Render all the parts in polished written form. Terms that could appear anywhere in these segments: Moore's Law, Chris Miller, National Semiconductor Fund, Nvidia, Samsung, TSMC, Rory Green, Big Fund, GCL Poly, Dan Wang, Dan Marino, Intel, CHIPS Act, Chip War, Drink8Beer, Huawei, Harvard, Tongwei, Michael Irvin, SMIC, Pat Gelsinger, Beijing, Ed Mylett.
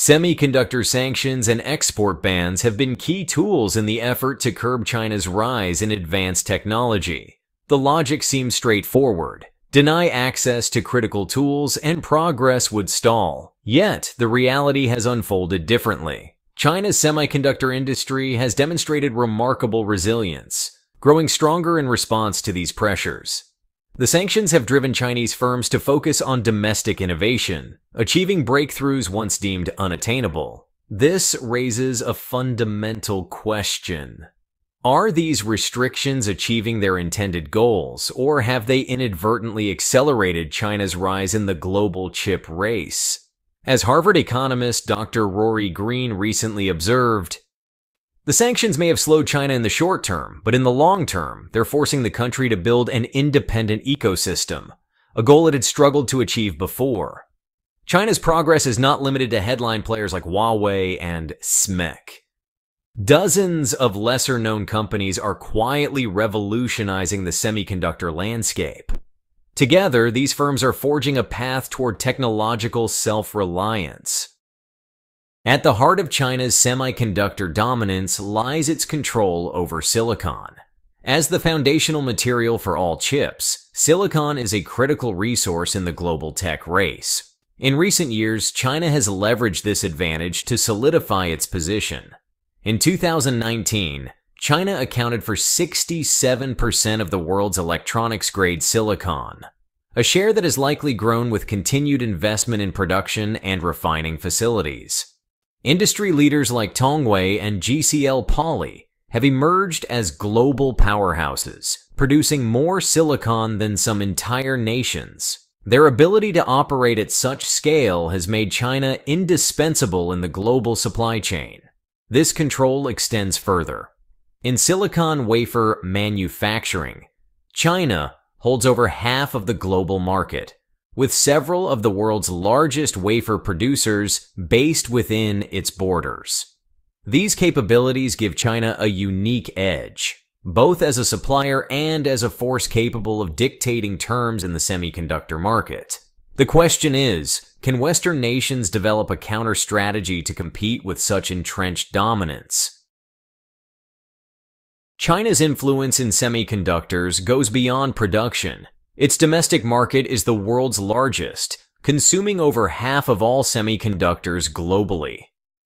Semiconductor sanctions and export bans have been key tools in the effort to curb China's rise in advanced technology. The logic seems straightforward. Deny access to critical tools and progress would stall. Yet, the reality has unfolded differently. China's semiconductor industry has demonstrated remarkable resilience, growing stronger in response to these pressures. The sanctions have driven Chinese firms to focus on domestic innovation, achieving breakthroughs once deemed unattainable. This raises a fundamental question. Are these restrictions achieving their intended goals, or have they inadvertently accelerated China's rise in the global chip race? As Harvard economist Dr. Rory Green recently observed, the sanctions may have slowed China in the short term, but in the long term, they're forcing the country to build an independent ecosystem, a goal it had struggled to achieve before. China's progress is not limited to headline players like Huawei and SMIC. Dozens of lesser-known companies are quietly revolutionizing the semiconductor landscape. Together, these firms are forging a path toward technological self-reliance. At the heart of China's semiconductor dominance lies its control over silicon. As the foundational material for all chips, silicon is a critical resource in the global tech race. In recent years, China has leveraged this advantage to solidify its position. In 2019, China accounted for 67% of the world's electronics-grade silicon, a share that has likely grown with continued investment in production and refining facilities. Industry leaders like Tongwei and GCL Poly have emerged as global powerhouses, producing more silicon than some entire nations. Their ability to operate at such scale has made China indispensable in the global supply chain. This control extends further. In silicon wafer manufacturing, China holds over half of the global market, with several of the world's largest wafer producers based within its borders. These capabilities give China a unique edge, both as a supplier and as a force capable of dictating terms in the semiconductor market. The question is, can Western nations develop a counter-strategy to compete with such entrenched dominance? China's influence in semiconductors goes beyond production. Its domestic market is the world's largest, consuming over half of all semiconductors globally.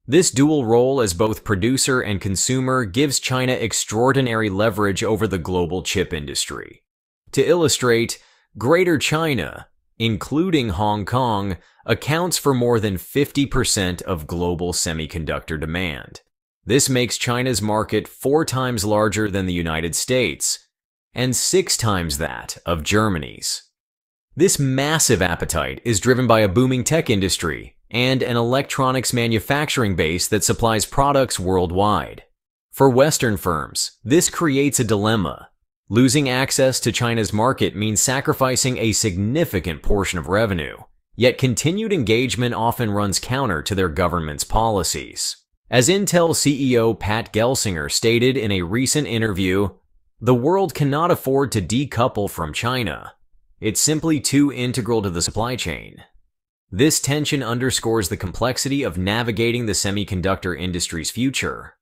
This dual role as both producer and consumer gives China extraordinary leverage over the global chip industry. To illustrate, Greater China, including Hong Kong, accounts for more than 50% of global semiconductor demand. This makes China's market 4 times larger than the United States and 6 times that of Germany's. This massive appetite is driven by a booming tech industry and an electronics manufacturing base that supplies products worldwide. For Western firms, this creates a dilemma. Losing access to China's market means sacrificing a significant portion of revenue, yet continued engagement often runs counter to their government's policies. As Intel CEO Pat Gelsinger stated in a recent interview, "The world cannot afford to decouple from China. It's simply too integral to the supply chain." This tension underscores the complexity of navigating the semiconductor industry's future.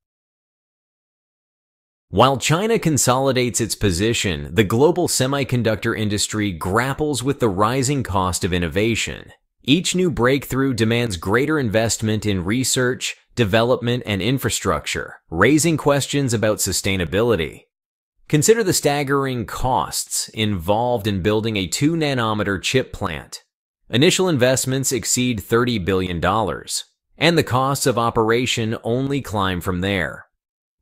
While China consolidates its position, the global semiconductor industry grapples with the rising cost of innovation. Each new breakthrough demands greater investment in research, development, and infrastructure, raising questions about sustainability. Consider the staggering costs involved in building a 2-nanometer chip plant. Initial investments exceed $30 billion, and the costs of operation only climb from there.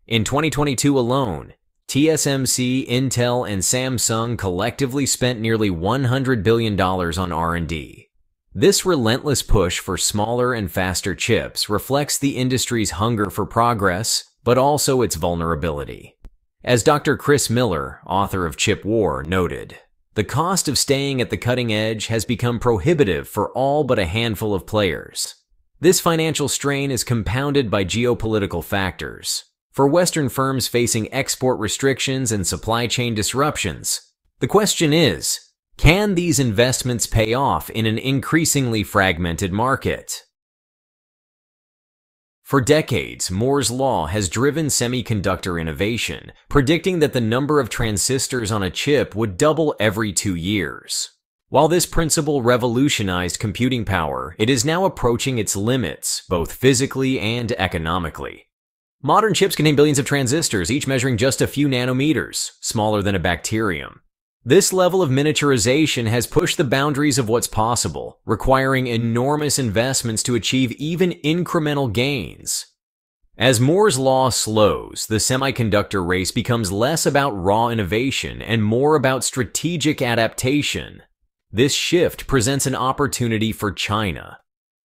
In 2022 alone, TSMC, Intel, and Samsung collectively spent nearly $100 billion on R&D. This relentless push for smaller and faster chips reflects the industry's hunger for progress, but also its vulnerability. As Dr. Chris Miller, author of Chip War, noted, "The cost of staying at the cutting edge has become prohibitive for all but a handful of players." This financial strain is compounded by geopolitical factors. For Western firms facing export restrictions and supply chain disruptions, the question is, can these investments pay off in an increasingly fragmented market? For decades, Moore's Law has driven semiconductor innovation, predicting that the number of transistors on a chip would double every 2 years. While this principle revolutionized computing power, it is now approaching its limits, both physically and economically. Modern chips contain billions of transistors, each measuring just a few nanometers, smaller than a bacterium. This level of miniaturization has pushed the boundaries of what's possible, requiring enormous investments to achieve even incremental gains. As Moore's Law slows, the semiconductor race becomes less about raw innovation and more about strategic adaptation. This shift presents an opportunity for China.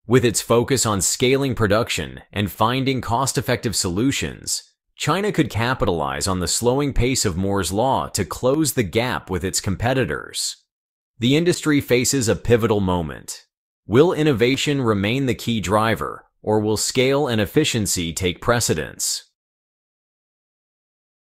With its focus on scaling production and finding cost-effective solutions, China could capitalize on the slowing pace of Moore's Law to close the gap with its competitors. The industry faces a pivotal moment. Will innovation remain the key driver, or will scale and efficiency take precedence?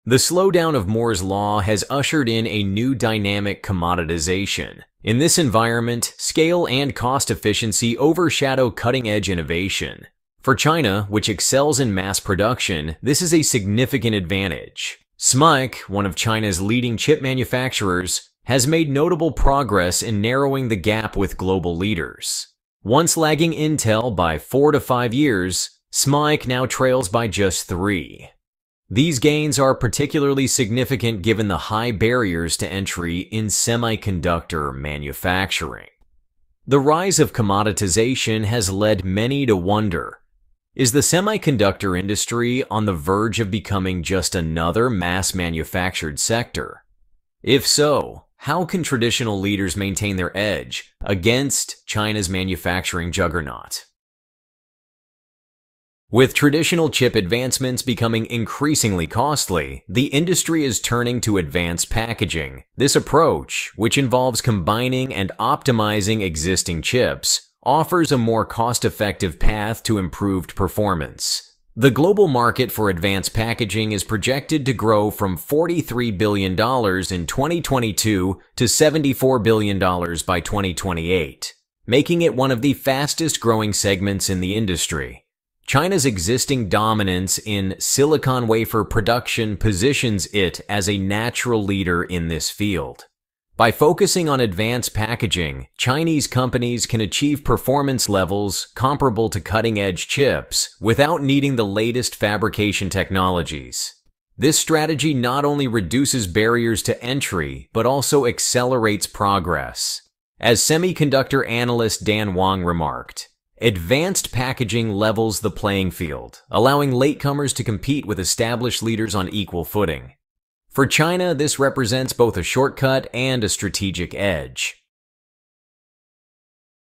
The slowdown of Moore's Law has ushered in a new dynamic: commoditization. In this environment, scale and cost efficiency overshadow cutting-edge innovation. For China, which excels in mass production, this is a significant advantage. SMIC, one of China's leading chip manufacturers, has made notable progress in narrowing the gap with global leaders. Once lagging Intel by 4 to 5 years, SMIC now trails by just 3. These gains are particularly significant given the high barriers to entry in semiconductor manufacturing. The rise of commoditization has led many to wonder, is the semiconductor industry on the verge of becoming just another mass-manufactured sector? If so, how can traditional leaders maintain their edge against China's manufacturing juggernaut? With traditional chip advancements becoming increasingly costly, the industry is turning to advanced packaging. This approach, which involves combining and optimizing existing chips, offers a more cost-effective path to improved performance. The global market for advanced packaging is projected to grow from $43 billion in 2022 to $74 billion by 2028, making it one of the fastest-growing segments in the industry. China's existing dominance in silicon wafer production positions it as a natural leader in this field. By focusing on advanced packaging, Chinese companies can achieve performance levels comparable to cutting-edge chips without needing the latest fabrication technologies. This strategy not only reduces barriers to entry, but also accelerates progress. As semiconductor analyst Dan Wang remarked, "Advanced packaging levels the playing field, allowing latecomers to compete with established leaders on equal footing." For China, this represents both a shortcut and a strategic edge.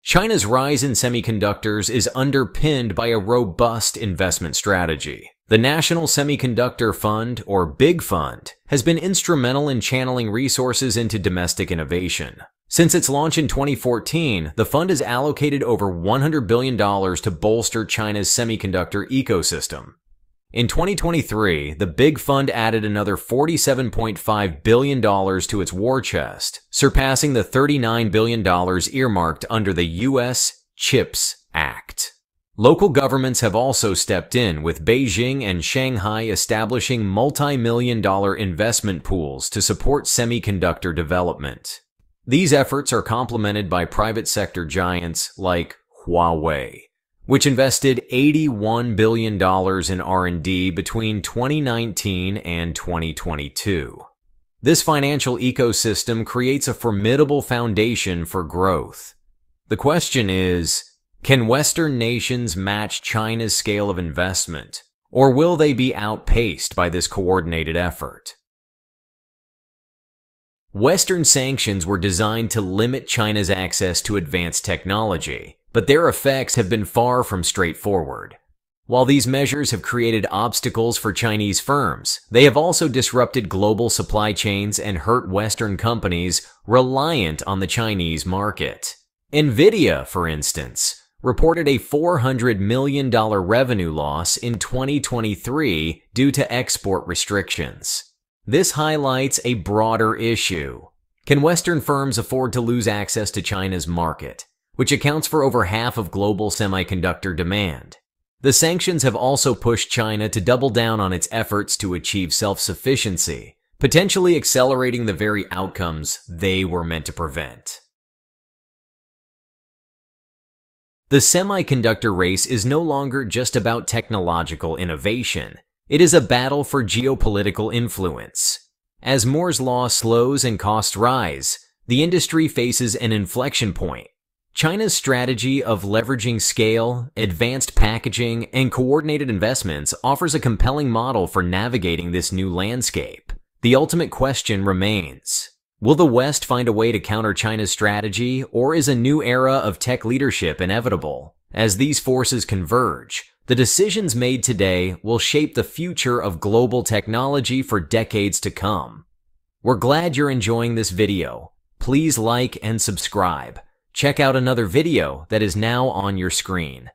China's rise in semiconductors is underpinned by a robust investment strategy. The National Semiconductor Fund, or Big Fund, has been instrumental in channeling resources into domestic innovation. Since its launch in 2014, the fund has allocated over $100 billion to bolster China's semiconductor ecosystem. In 2023, the Big Fund added another $47.5 billion to its war chest, surpassing the $39 billion earmarked under the U.S. CHIPS Act. Local governments have also stepped in, with Beijing and Shanghai establishing multi-million-dollar investment pools to support semiconductor development. These efforts are complemented by private sector giants like Huawei, which invested $81 billion in R&D between 2019 and 2022. This financial ecosystem creates a formidable foundation for growth. The question is, can Western nations match China's scale of investment, or will they be outpaced by this coordinated effort? Western sanctions were designed to limit China's access to advanced technology, but their effects have been far from straightforward. While these measures have created obstacles for Chinese firms, they have also disrupted global supply chains and hurt Western companies reliant on the Chinese market. Nvidia, for instance, reported a $400 million revenue loss in 2023 due to export restrictions. This highlights a broader issue. Can Western firms afford to lose access to China's market, which accounts for over half of global semiconductor demand? The sanctions have also pushed China to double down on its efforts to achieve self-sufficiency, potentially accelerating the very outcomes they were meant to prevent. The semiconductor race is no longer just about technological innovation. It is a battle for geopolitical influence. As Moore's Law slows and costs rise, the industry faces an inflection point. China's strategy of leveraging scale, advanced packaging, and coordinated investments offers a compelling model for navigating this new landscape. The ultimate question remains: will the West find a way to counter China's strategy, or is a new era of tech leadership inevitable? As these forces converge, the decisions made today will shape the future of global technology for decades to come. We're glad you're enjoying this video. Please like and subscribe. Check out another video that is now on your screen.